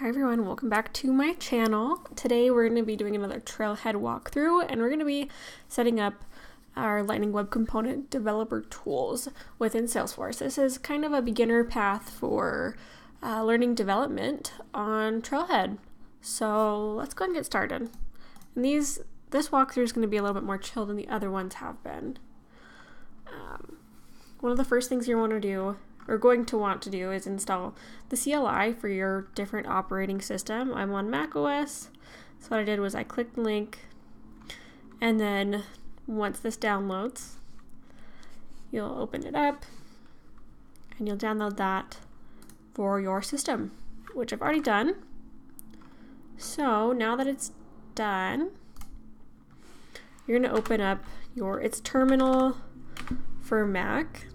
Hi everyone, welcome back to my channel. Today we're going to be doing another Trailhead walkthrough, and we're going to be setting up our Lightning Web Component developer tools within Salesforce. This is kind of a beginner path for learning development on Trailhead. So let's go ahead and get started. And this walkthrough is going to be a little bit more chill than the other ones have been. One of the first things you want to do or going to want to do is install the CLI for your different operating system. I'm on macOS, so what I did was I clicked the link, and then once this downloads, you'll open it up and you'll download that for your system, which I've already done. So now that it's done, you're gonna open up it's terminal for Mac,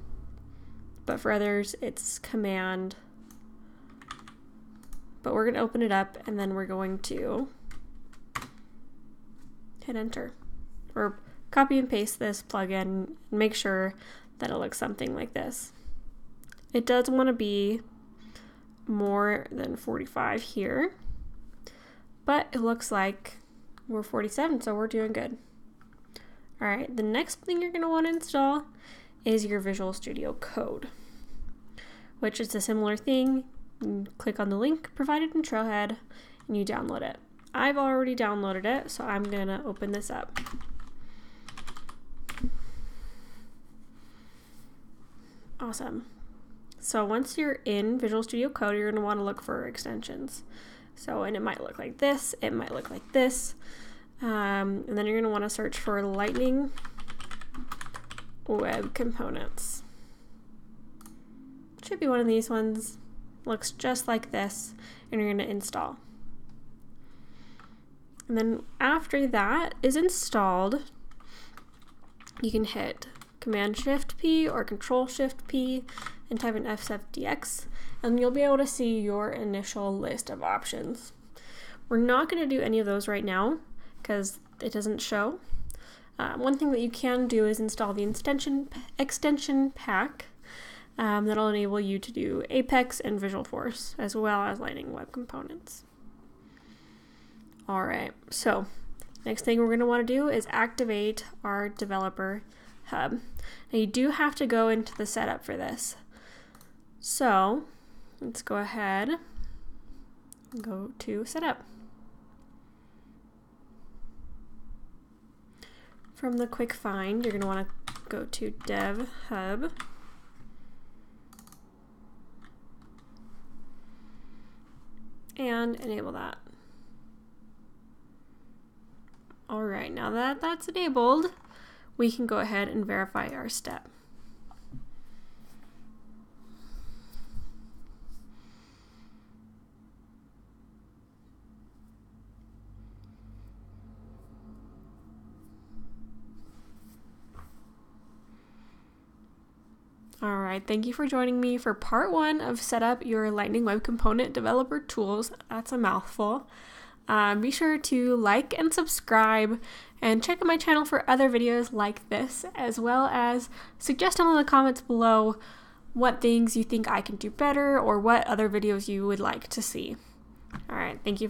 but for others it's command. But we're going to open it up and then we're going to hit enter, or copy and paste this plugin and make sure that it looks something like this. It does want to be more than 45 here, but it looks like we're 47, so we're doing good. All right, the next thing you're going to want to install is your Visual Studio Code, which is a similar thing. You click on the link provided in Trailhead and you download it. I've already downloaded it, so I'm gonna open this up. Awesome. So once you're in Visual Studio Code, you're gonna wanna look for extensions. And it might look like this, it might look like this. And then you're gonna wanna search for Lightning Web Components. Should be one of these ones. Looks just like this, and you're going to install. And then after that is installed, you can hit Command Shift P or Control Shift P and type in sfdx, and you'll be able to see your initial list of options. We're not going to do any of those right now because it doesn't show. One thing that you can do is install the extension pack that'll enable you to do Apex and Visual Force, as well as Lightning Web Components. All right, so next thing we're going to want to do is activate our Developer Hub. Now you do have to go into the setup for this. So let's go ahead and go to setup. From the quick find, you're going to want to go to Dev Hub. And enable that. All right, now that that's enabled, we can go ahead and verify our step. All right, thank you for joining me for part one of Set Up Your Lightning Web Component Developer Tools. That's a mouthful. Be sure to like and subscribe and check out my channel for other videos like this, as well as suggest down in the comments below what things you think I can do better or what other videos you would like to see. All right, thank you for